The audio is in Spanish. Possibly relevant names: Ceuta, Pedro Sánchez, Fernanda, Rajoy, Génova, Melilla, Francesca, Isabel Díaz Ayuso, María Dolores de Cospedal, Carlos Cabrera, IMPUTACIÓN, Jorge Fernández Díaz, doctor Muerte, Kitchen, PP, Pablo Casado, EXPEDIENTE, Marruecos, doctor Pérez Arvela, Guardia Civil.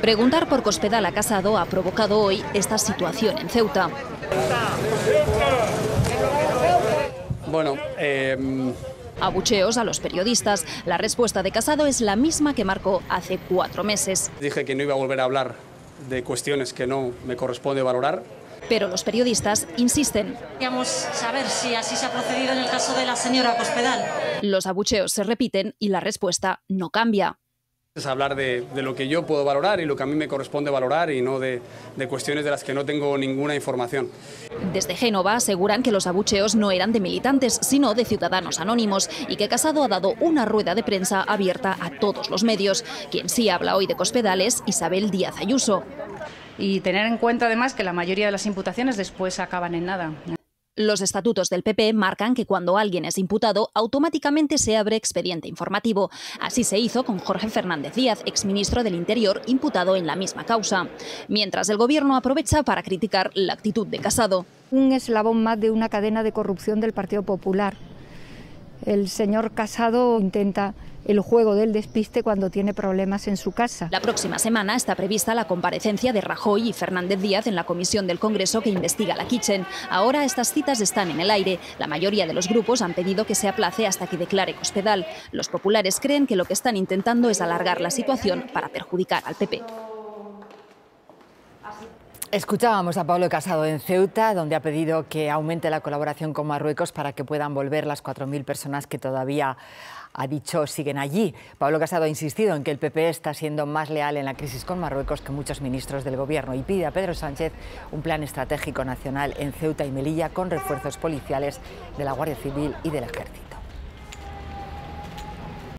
Preguntar por Cospedal a Casado ha provocado hoy esta situación en Ceuta. Bueno, abucheos a los periodistas. La respuesta de Casado es la misma que marcó hace 4 meses. Dije que no iba a volver a hablar de cuestiones que no me corresponde valorar. Pero los periodistas insisten. Queríamos saber si así se ha procedido en el caso de la señora Cospedal. Los abucheos se repiten y la respuesta no cambia. Es hablar de lo que yo puedo valorar y lo que a mí me corresponde valorar y no de cuestiones de las que no tengo ninguna información. Desde Génova aseguran que los abucheos no eran de militantes, sino de ciudadanos anónimos y que Casado ha dado una rueda de prensa abierta a todos los medios. Quien sí habla hoy de Cospedal es Isabel Díaz Ayuso. Y tener en cuenta además que la mayoría de las imputaciones después acaban en nada. Los estatutos del PP marcan que cuando alguien es imputado, automáticamente se abre expediente informativo. Así se hizo con Jorge Fernández Díaz, exministro del Interior, imputado en la misma causa. Mientras, el Gobierno aprovecha para criticar la actitud de Casado. Un eslabón más de una cadena de corrupción del Partido Popular. El señor Casado intenta el juego del despiste cuando tiene problemas en su casa. La próxima semana está prevista la comparecencia de Rajoy y Fernández Díaz en la comisión del Congreso que investiga la Kitchen. Ahora estas citas están en el aire. La mayoría de los grupos han pedido que se aplace hasta que declare Cospedal. Los populares creen que lo que están intentando es alargar la situación para perjudicar al PP. Escuchábamos a Pablo Casado en Ceuta, donde ha pedido que aumente la colaboración con Marruecos para que puedan volver las 4.000 personas que todavía, ha dicho, siguen allí. Pablo Casado ha insistido en que el PP está siendo más leal en la crisis con Marruecos que muchos ministros del Gobierno y pide a Pedro Sánchez un plan estratégico nacional en Ceuta y Melilla con refuerzos policiales de la Guardia Civil y del Ejército.